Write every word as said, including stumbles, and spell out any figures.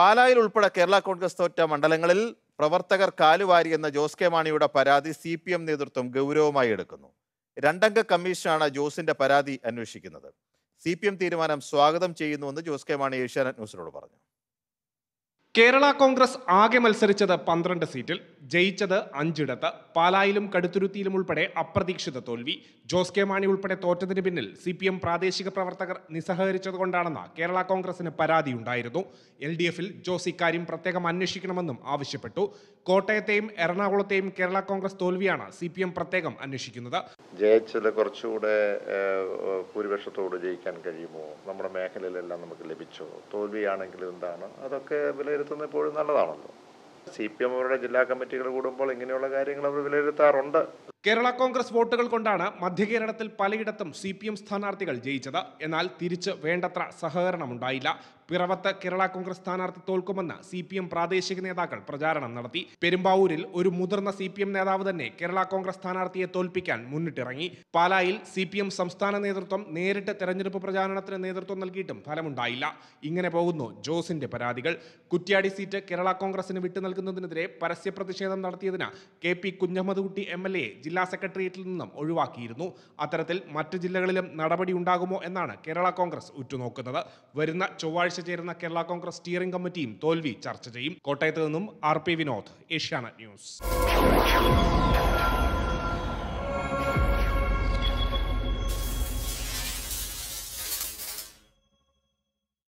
പാലായിൽ ഉൾപ്പെടെ കേരള കോൺഗ്രസ് തോറ്റ മണ്ഡലങ്ങളിൽ പ്രവർത്തകർ കാലുവാരി എന്ന ജോസ് കെ മാണിയുടെ പരാതി സി പി എം നേതൃത്വം ഗൗരവമായി എടുക്കുന്നു. രണ്ടംഗ കമ്മീഷനാണ് ജോസിന്റെ പരാതി അന്വേഷിക്കുന്നത്. സി പി എം തീരുമാനം സ്വാഗതം ചെയ്യുന്നുവെന്ന് ജോസ് കെ മാണി ഏഷ്യാനെറ്റ് ന്യൂസിനോട് പറഞ്ഞു. കേരള കോൺഗ്രസ് ആകെ മത്സരിച്ചത് പന്ത്രണ്ട് സീറ്റിൽ, ജയിച്ചത് അഞ്ചിടത്ത്. പാലായിലും കടുത്തുരുത്തിയിലും ഉൾപ്പെടെ അപ്രതീക്ഷിത തോൽവി. ജോസ് കെ മാണി ഉൾപ്പെടെ തോറ്റതിന് പിന്നിൽ സി പി എം പ്രാദേശിക പ്രവർത്തകർ നിസ്സഹകരിച്ചതുകൊണ്ടാണെന്ന കേരള കോൺഗ്രസിന് പരാതിയുണ്ടായിരുന്നു. എൽ ഡി എഫിൽ ജോസ് ഇക്കാര്യം പ്രത്യേകം അന്വേഷിക്കണമെന്നും ആവശ്യപ്പെട്ടു. കോട്ടയത്തെയും എറണാകുളത്തെയും കേരള കോൺഗ്രസ് തോൽവിയാണ് സി പി എം പ്രത്യേകം അന്വേഷിക്കുന്നത്. ജയിച്ചത് കുറച്ചുകൂടെ ഭൂരിപക്ഷത്തോട് ജയിക്കാൻ കഴിയുമോ, നമ്മുടെ മേഖലയിലെല്ലാം നമുക്ക് ലഭിച്ചോ, തോൽവിയാണെങ്കിൽ എന്താണ്, അതൊക്കെ വിലയിരുത്തുന്നപ്പോഴും നല്ലതാണല്ലോ. സി പി എം അവരുടെ ജില്ലാ കമ്മിറ്റികൾ കൂടുമ്പോൾ ഇങ്ങനെയുള്ള കാര്യങ്ങൾ അവർ വിലയിരുത്താറുണ്ട്. കേരള കോൺഗ്രസ് വോട്ടുകൾ കൊണ്ടാണ് മധ്യകേരളത്തിൽ പലയിടത്തും സി പി എം സ്ഥാനാർത്ഥികൾ ജയിച്ചത്. എന്നാൽ തിരിച്ച് വേണ്ടത്ര സഹകരണമുണ്ടായില്ല. പിറവത്ത് കേരള കോൺഗ്രസ് സ്ഥാനാർത്ഥി തോൽക്കുമെന്ന് സി പി എം പ്രാദേശിക നേതാക്കൾ പ്രചാരണം നടത്തി. പെരുമ്പാവൂരിൽ ഒരു മുതിർന്ന സി പി എം നേതാവ് തന്നെ കേരള കോൺഗ്രസ് സ്ഥാനാർത്ഥിയെ തോൽപ്പിക്കാൻ മുന്നിട്ടിറങ്ങി. പാലായിൽ സി പി എം സംസ്ഥാന നേതൃത്വം നേരിട്ട് തെരഞ്ഞെടുപ്പ് പ്രചാരണത്തിന് നേതൃത്വം നൽകിയിട്ടും ഫലമുണ്ടായില്ല. ഇങ്ങനെ പോകുന്നു ജോസിന്റെ പരാതികൾ. കുറ്റ്യാടി സീറ്റ് കേരള കോൺഗ്രസിന് വിട്ടു നൽകുന്നതിനെതിരെ പരസ്യ പ്രതിഷേധം നടത്തിയതിന് കെ പി കുഞ്ഞഹമ്മദ് കുട്ടി എം എൽ എ ജില്ലാ സെക്രട്ടേറിയറ്റിൽ നിന്നും ഒഴിവാക്കിയിരുന്നു. അത്തരത്തിൽ മറ്റ് ജില്ലകളിലും നടപടി ഉണ്ടാകുമോ എന്നാണ് കേരള കോൺഗ്രസ് ഉറ്റുനോക്കുന്നത്. വരുന്ന ചൊവ്വാഴ്ച ചേരുന്ന കേരള കോൺഗ്രസ് സ്റ്റിയറിംഗ് കമ്മിറ്റിയും തോൽവി ചർച്ച ചെയ്യും. കോട്ടയത്ത് നിന്നും R P Vinod, Asianet news.